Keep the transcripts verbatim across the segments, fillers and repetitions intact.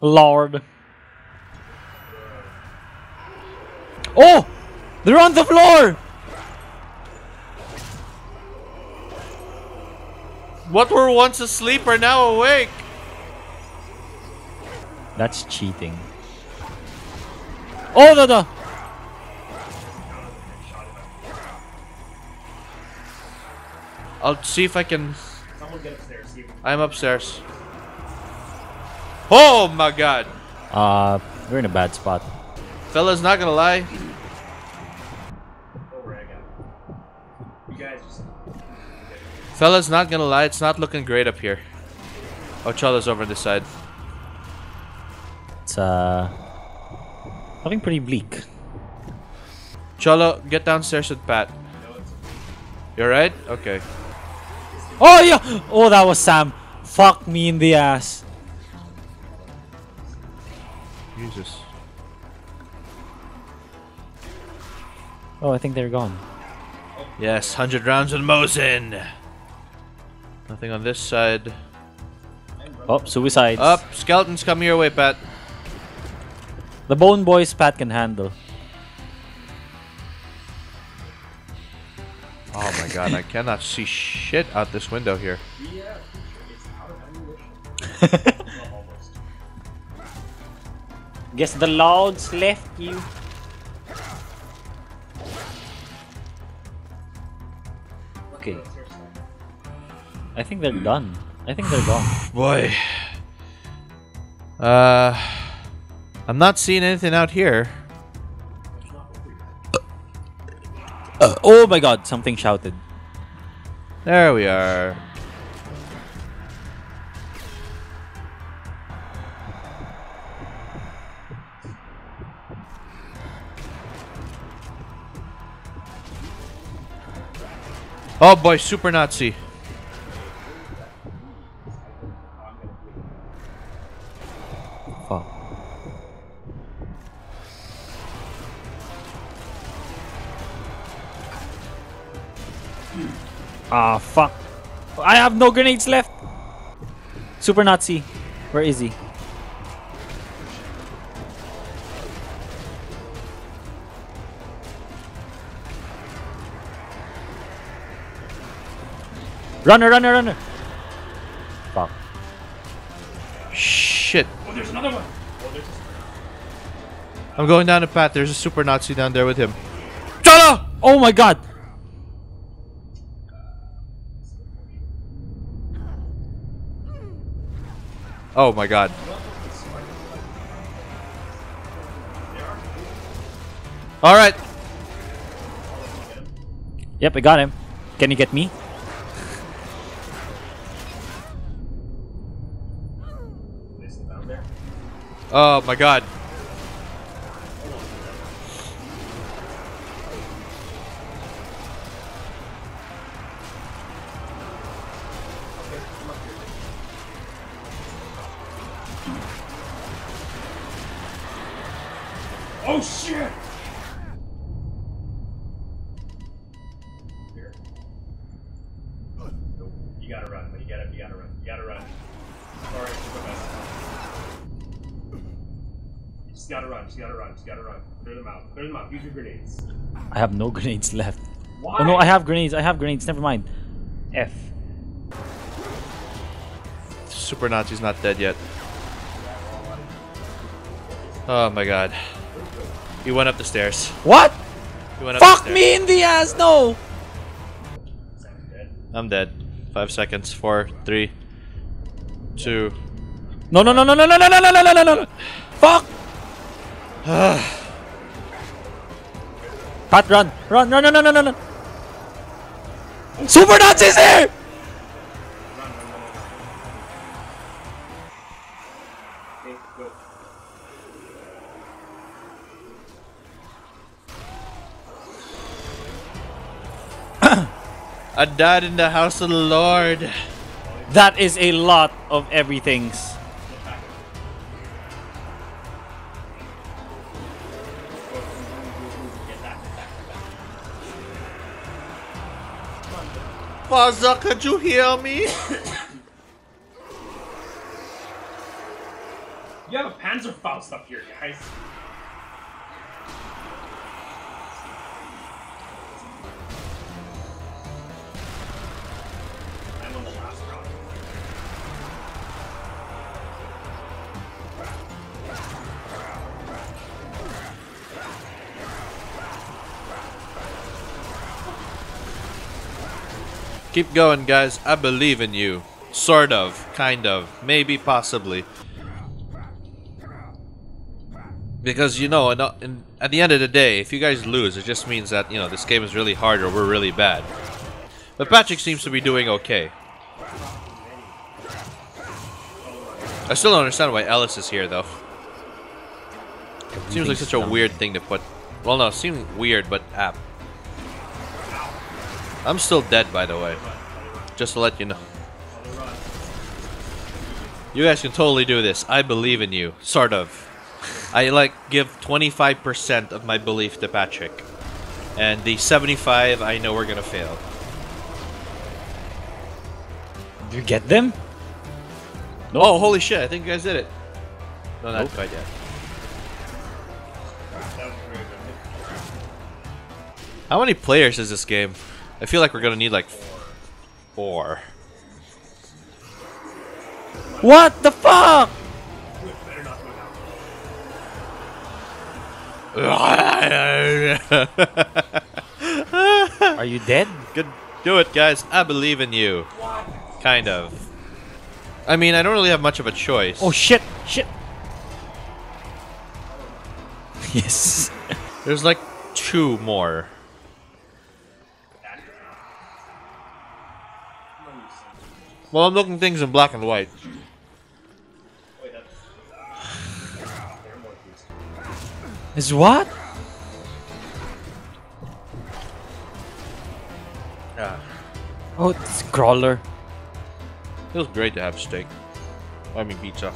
Lord. Oh! They're on the floor! What were once asleep are now awake! That's cheating. Oh, no, no! I'll see if I can... Someone get upstairs. I'm upstairs. Oh my god! Uh, we're in a bad spot. Fella's not gonna lie. Fella's not gonna lie, it's not looking great up here. Ochala's over this side. It's, uh... looking pretty bleak. Cholo, get downstairs with Pat. You alright? Okay. Oh yeah! Oh, that was Sam. Fuck me in the ass. Jesus. Oh, I think they're gone. Yes, one hundred rounds with Mosin. Nothing on this side. Oh, suicides. Up, oh, skeletons come your way, Pat. The bone boys Pat can handle. Oh my god, I cannot see shit out this window here. Yeah, it's out of ammunition. Guess the lords left you. Okay. I think they're done. I think they're gone. Boy. Uh, I'm not seeing anything out here. Uh, oh my god, something shouted. There we are. Oh boy, super Nazi. Ah, oh, fuck. I have no grenades left. Super Nazi. Where is he? Runner, runner, runner. Fuck. Shit. Oh, there's another one. Oh, there's a... I'm going down the path. There's a super Nazi down there with him. Cholo! Oh my god. Oh my god. Alright. Yep, I got him. Can you get me? Oh my god. Oh shit! Here. You gotta run, but you gotta, you gotta run, you gotta run. All right, you just gotta run, just gotta run, just gotta run. Clear them out, clear them out. Use your grenades. I have no grenades left. Why? Oh no, I have grenades. I have grenades. Never mind. F. Super Nazi's not dead yet. Oh my god. He went up the stairs. What? He went up Fuck the me in the ass, no! I'm dead. Five seconds. Four, three, two. No, no, no, no, no, no, no, no, no, no, no, no, no. Fuck! Pat, run. Run, no, no, no, no, no, no. Super Nazi's here! I died in the house of the Lord. That is a lot of everythings. Father, could you hear me? You have a Panzerfaust up here, guys. I'm on the last round. Keep going, guys. I believe in you. Sort of, kind of, maybe, possibly. Because, you know, at the end of the day, if you guys lose, it just means that, you know, this game is really hard or we're really bad. But Patrick seems to be doing okay. I still don't understand why Ellis is here, though. Seems like such a weird thing to put. Well, no, it seems weird, but apt. I'm still dead, by the way. Just to let you know. You guys can totally do this. I believe in you. Sort of. I like give twenty-five percent of my belief to Patrick, and the seventy-five I know we're gonna fail. Did you get them? Nope. Oh, holy shit! I think you guys did it. No, not nope. quite yet. How many players is this game? I feel like we're gonna need like four. What the fuck? Are you dead? Good, do it, guys. I believe in you. Kind of. I mean, I don't really have much of a choice. Oh shit! Shit! Yes. There's like two more. Well, I'm looking things in black and white. Is what? Yeah. Oh, it's crawler. Feels great to have steak. I mean pizza.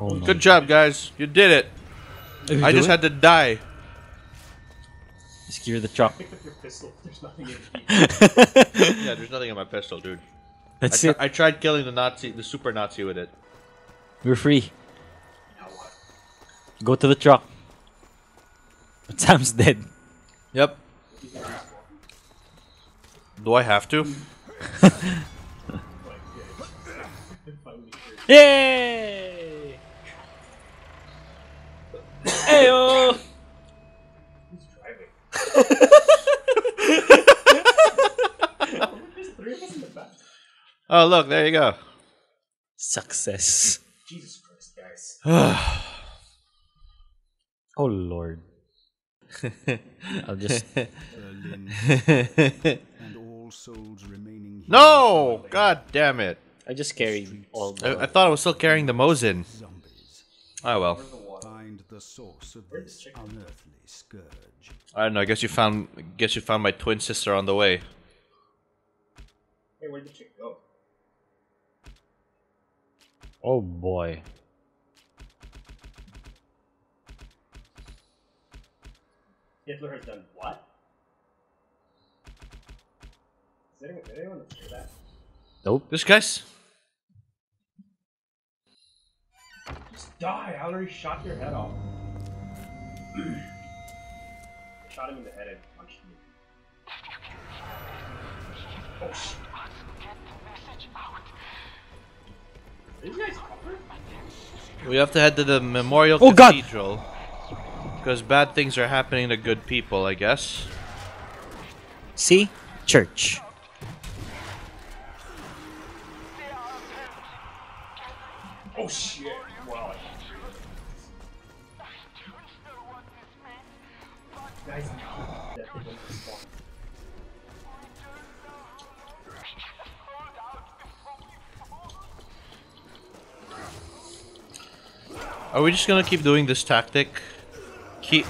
Oh, no. Good job, guys. You did it. You I just it? had to die. Skewer the chop. Pick up your pistol. There's nothing in it. Yeah, there's nothing in my pistol, dude. That's I it. I tried killing the Nazi, the super Nazi, with it. We're free. Now what? Go to the truck. But Sam's dead. Yep. Do I have to? Yay! Heyo! Who's driving? There's three of us in the back. Oh, look, there you go. Success. Jesus Christ, guys. Oh, Lord. I'll just... And all souls remaining. No! God damn it. I just carried all the... I, I thought I was still carrying the Mosin. Oh, well. Find the source of this unearthly scourge. I don't know, I guess you found... I guess you found my twin sister on the way. Hey, where did you go? Oh boy. Hitler has done what? Is anyone, did anyone hear that? Nope. This guy's. Just die! I already shot your head off. I shot him in the head and punched him. Oh shit. We have to head to the Memorial oh, Cathedral. God. Because bad things are happening to good people, I guess. See? Church. Oh shit. Wow. Guys, are we just gonna keep doing this tactic? Keep.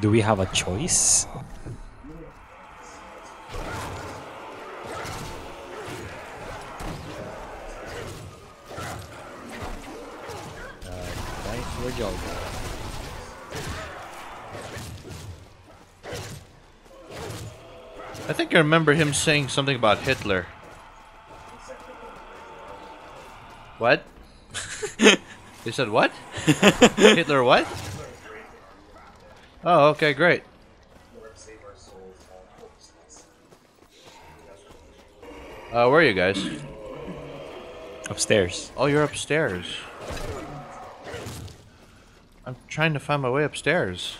Do we have a choice? I think I remember him saying something about Hitler. What? He said what? Hitler what? Oh, okay, great. Uh, where are you guys? Upstairs. Oh, you're upstairs. I'm trying to find my way upstairs.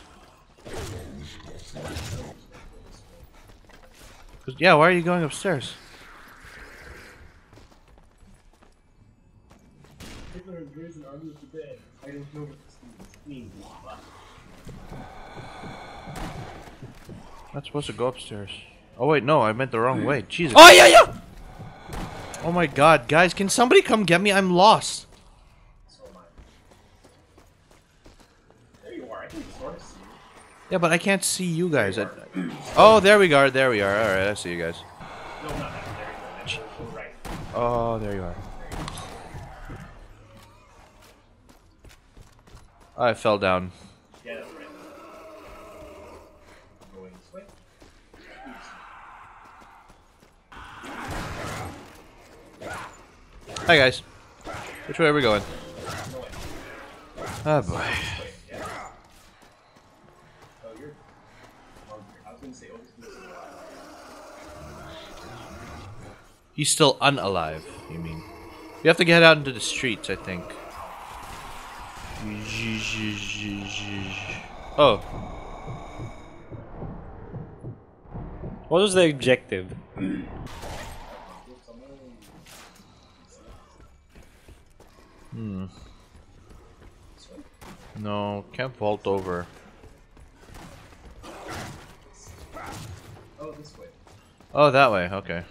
Yeah, why are you going upstairs? I'm not supposed to go upstairs. Oh wait, no, I meant the wrong way. Jesus. Oh yeah, yeah. Oh my God, guys, can somebody come get me? I'm lost. There you are. I can sort of see you. Yeah, but I can't see you guys. I, oh, there we are. There we are. All right, I see you guys. No, not that. There you go. Right. Oh, there you are. I fell down. Yeah, that's right. Going this way. Hi guys. Which way are we going? Oh boy. He's still unalive, you mean? You have to get out into the streets, I think. Oh. What was the objective? Hmm. No, can't vault over. Oh, this way. Oh, that way, okay.